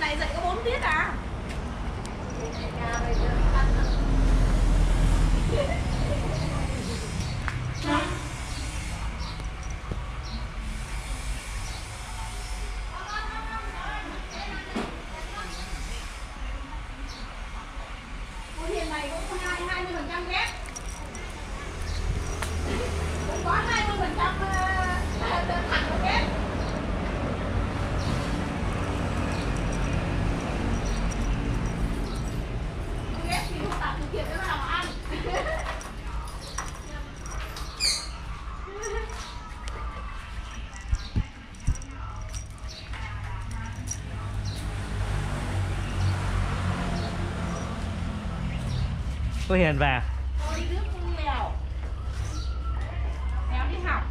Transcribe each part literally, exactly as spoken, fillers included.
Thầy này dạy có bốn tiết à? Cô Hiền về. Cô đi rước con mèo. Mèo đi học.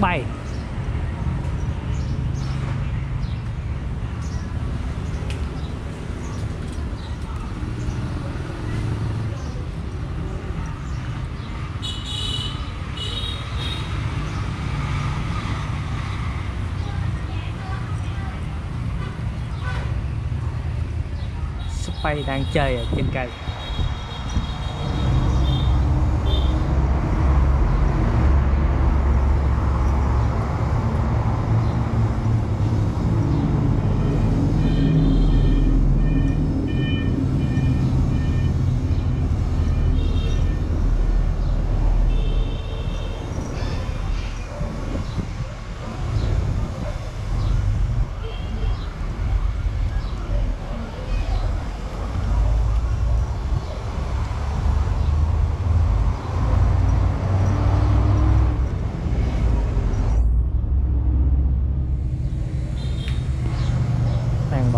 Bye. Spy đang chơi ở trên cây.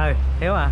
ờ Hiếu à.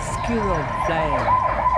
Skill of playing.